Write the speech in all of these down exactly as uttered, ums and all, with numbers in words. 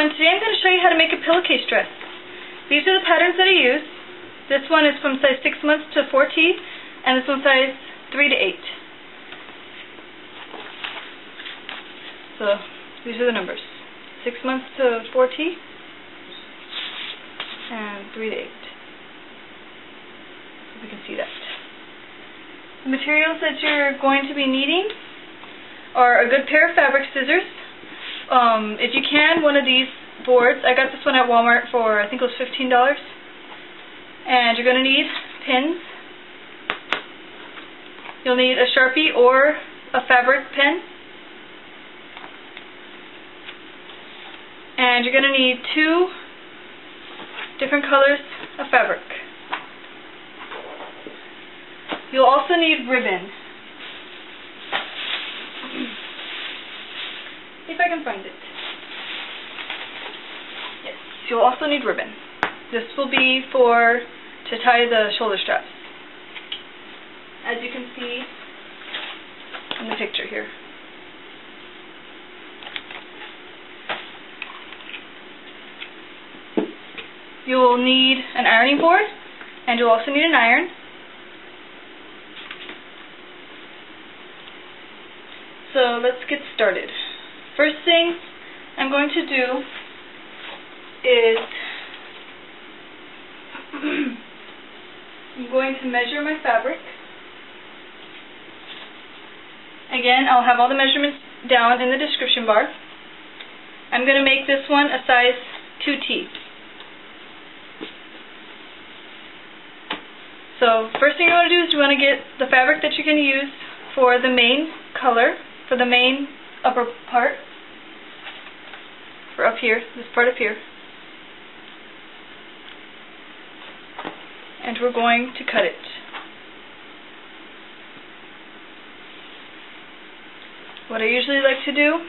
everyone, today I'm going to show you how to make a pillowcase dress. These are the patterns that I use. This one is from size six months to four T, and this one size three to eight. So these are the numbers, six months to four T, and three to eight. Hope you can see that. The materials that you're going to be needing are a good pair of fabric scissors. Um, if you can, one of these boards. I got this one at Walmart for, I think it was fifteen dollars. And you're going to need pins. You'll need a Sharpie or a fabric pen. And you're going to need two different colors of fabric. You'll also need ribbon. If I can find it. Yes, you'll also need ribbon. This will be for to tie the shoulder straps, as you can see in the picture here. You'll need an ironing board, and you'll also need an iron. So let's get started. First thing I'm going to do is I'm going to measure my fabric. Again, I'll have all the measurements down in the description bar. I'm going to make this one a size two T. So first thing you want to do is you want to get the fabric that you're going to use for the main color, for the main upper part. Up here, this part up here, and we're going to cut it. What I usually like to do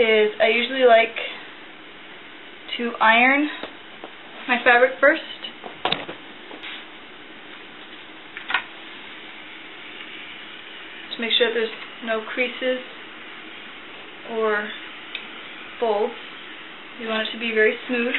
is I usually like to iron my fabric first. Just make sure there's no creases or folds. You want it to be very smooth.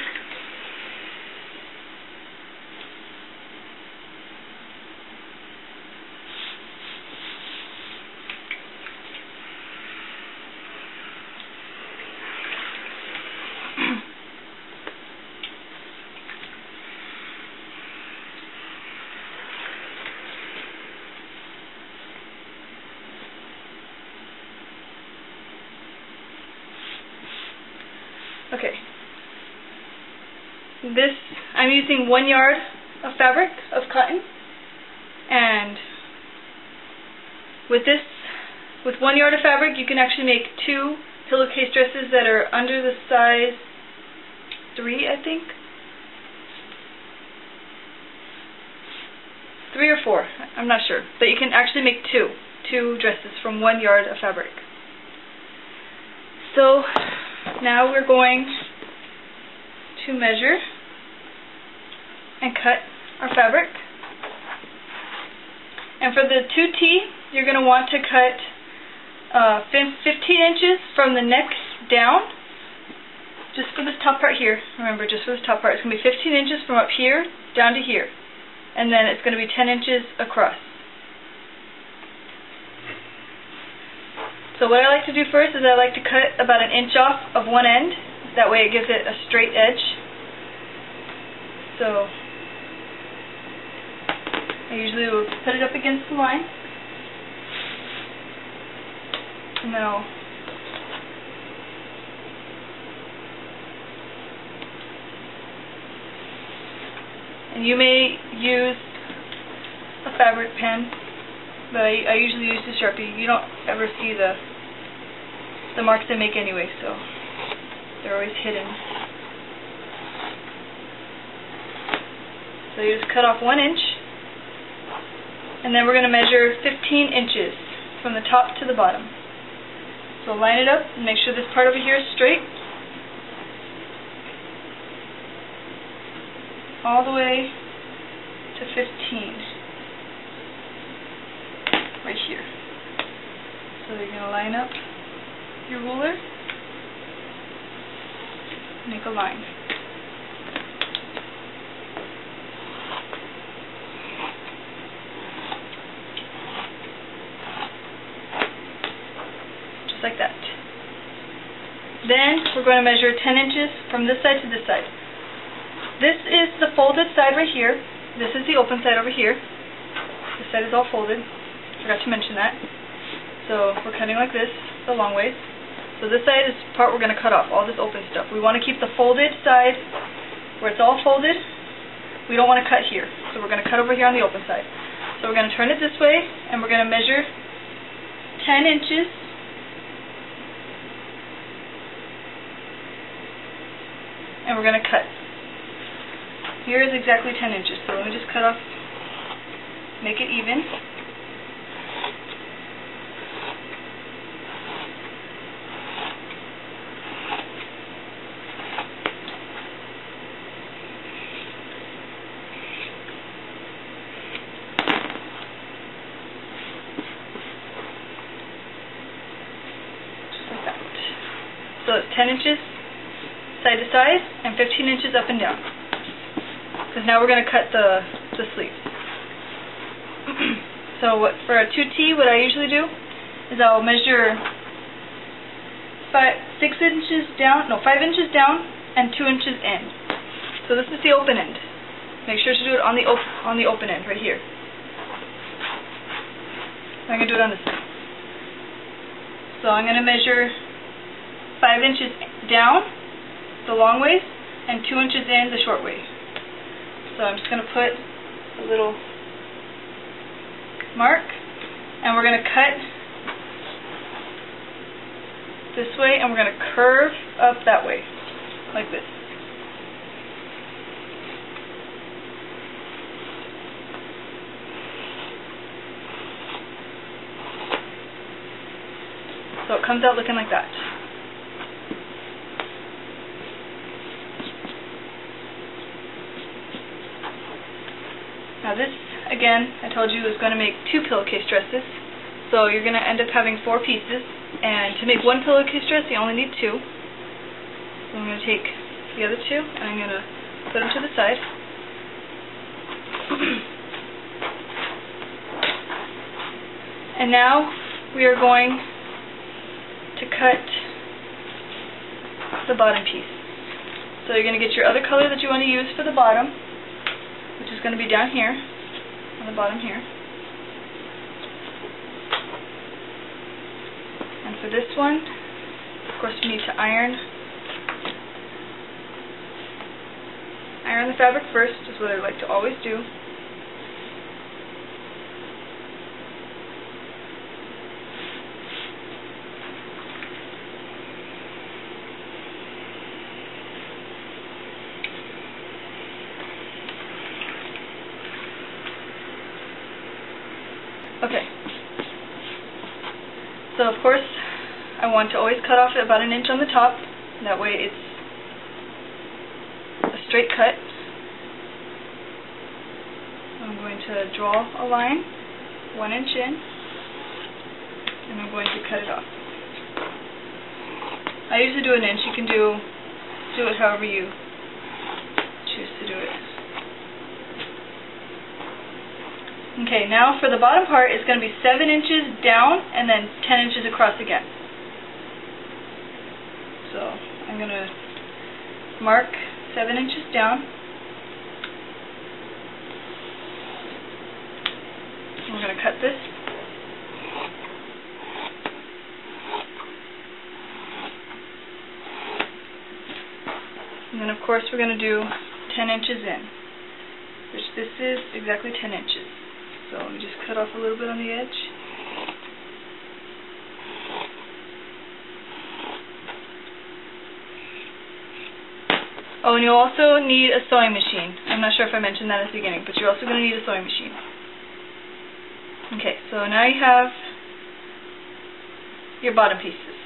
Okay, this, I'm using one yard of fabric, of cotton, and with this, with one yard of fabric, you can actually make two pillowcase dresses that are under the size three, I think, three or four, I'm not sure, but you can actually make two, two dresses from one yard of fabric. So now we're going to measure and cut our fabric. And for the two T, you're going to want to cut uh, fifteen inches from the neck down, just for this top part here. Remember, just for this top part. It's going to be fifteen inches from up here down to here. And then it's going to be ten inches across. So what I like to do first is I like to cut about an inch off of one end. That way it gives it a straight edge. So I usually will put it up against the line. And then I'll and you may use a fabric pen, but I, I usually use the Sharpie. You don't ever see the the marks they make anyway, so they're always hidden. So you just cut off one inch, and then we're going to measure fifteen inches from the top to the bottom. So line it up and make sure this part over here is straight, all the way to fifteen. Right here. So you're going to line up your ruler make a line. Just like that. Then we're going to measure ten inches from this side to this side. This is the folded side right here. This is the open side over here. This side is all folded. Forgot to mention that. So we're cutting like this, the long ways. So this side is the part we're going to cut off, all this open stuff. We want to keep the folded side where it's all folded. We don't want to cut here. So we're going to cut over here on the open side. So we're going to turn it this way, and we're going to measure ten inches and we're going to cut. Here is exactly ten inches, so let me just cut off, make it even. Just like that. So it's ten inches side to side and fifteen inches up and down, because now we're going to cut the, the sleeve. So what, for a two T, what I usually do is I'll measure five, six inches down, no, five inches down and two inches in. So this is the open end. Make sure to do it on the op on the open end right here. I'm going to do it on this side. So I'm going to measure five inches down the long ways and two inches in the short way. So I'm just going to put a little mark, and we're going to cut this way, and we're going to curve up that way, like this. So it comes out looking like that. Now this, again, I told you is going to make two pillowcase dresses, so you're going to end up having four pieces, and to make one pillowcase dress you only need two. So I'm going to take the other two, and I'm going to put them to the side. And now we are going to cut the bottom piece. So you're going to get your other color that you want to use for the bottom, which is going to be down here, on the bottom here. And for this one, of course we need to iron. Iron the fabric first, is what I like to always do. Okay, so of course I want to always cut off about an inch on the top, that way it's a straight cut. I'm going to draw a line, one inch in, and I'm going to cut it off. I usually do an inch, you can do, do it however you choose to do it. Okay, now for the bottom part, it's going to be seven inches down and then ten inches across again. So I'm going to mark seven inches down. We're going to cut this. And then, of course, we're going to do ten inches in, which this is exactly ten inches. So let me just cut off a little bit on the edge. Oh, and you'll also need a sewing machine. I'm not sure if I mentioned that at the beginning, but you're also going to need a sewing machine. Okay, so now you have your bottom pieces.